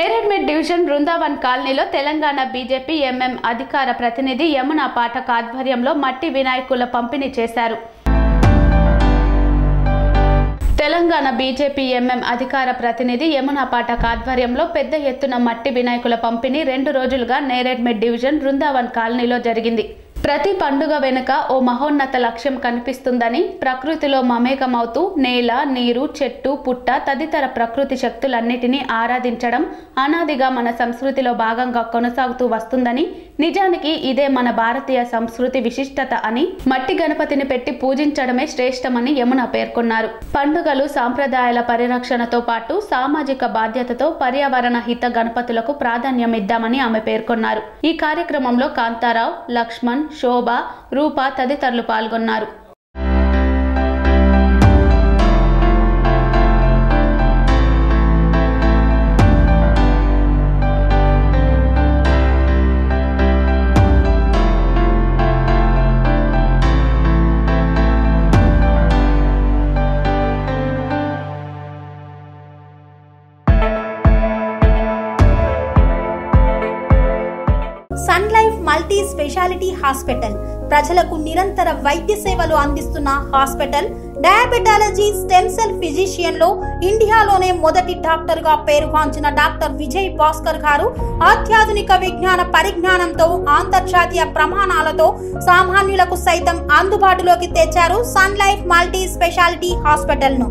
Neredmet division Brindavan కాలనీలో Telangana BJP MM అధికార ప్రతినిధి యమునా పాఠక్ ఆధ్వర్యంలో మట్టి వినాయకుల పంపిణీ చేశారు. తెలంగాణ బీజేపీ ఎంఎం అధికార ప్రతినిధి యమునా పాఠక్ ఆధ్వర్యంలో పెద్ద ఎత్తున మట్టి వినాయకుల పంపిణీ 2 రోజులుగా నేరేడ్మెట్ డివిజన్ బృందావన్ కాలనీలో జరిగింది. ప్రతి పండుగ వెనుక ఓ మహోన్నత లక్ష్యం కనిపిస్తుందని, ప్రకృతిలో మమేకమవుతూ నేల, నీరు, చెట్టు, పుట్ట తదితర ప్రకృతి శక్తులన్నిటినీ ఆరాధించడం అనాదిగా మన సంస్కృతిలో భాగంగా కొనసాగుతూ వస్తుందని, నిజానికి ఇదే మన భారతీయ సంస్కృతి విశిష్టత అని, మట్టి గణపతిని పెట్టి పూజించడమే శ్రేష్టమని యమున పేర్కొన్నారు. పండుగలు సాంప్రదాయాల పరిరక్షణతో పాటు సామాజిక బాధ్యతతో పర్యావరణ హిత గణపతులకు ప్రాధాన్యం ఇద్దామని ఆమె పేర్కొన్నారు. ఈ కార్యక్రమంలో కాంతారావు, లక్ష్మణ్, శోభ, రూప తదితరులు పాల్గొన్నారు. Sun Life Multi Speciality Hospital ప్రజలకు నిరంతర వైద్య సేవలు అందిస్తున్న hospital. Diabetology stem cell physician లో ఇండియాలోనే మొదటి డాక్టర్ గా పేరుగాంచిన డాక్టర్ విజయ్ భాస్కర్ గారు అత్యాధునిక విజ్ఞాన పరిజ్ఞానంతో అంతర్జాతీయ ప్రమాణాలతో సామాన్యులకు సైతం అందుబాటులోకి తెచ్చారు Sun Life multi speciality hospital ను.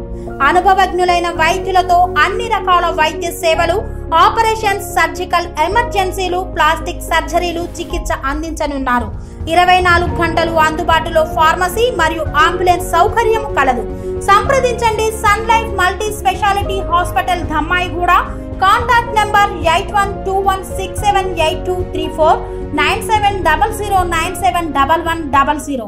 అనుభవజ్ఞులైన వైద్యులతో అన్ని రకాల వైద్య సేవలు, ఆపరేషన్స్, సర్జికల్ ఎమర్జెన్సీలు, ప్లాస్టిక్ సర్జరీలు, చికిత్స అందించనున్నారు. 24 గంటలు అందుబాటులో ఫార్మసీ మరియు అంబులెన్స్ సౌకర్యం కలదు. సంప్రదించండి Sun Life multi speciality hospital, Dammaiguda. Contact number 8121678234 9700971100.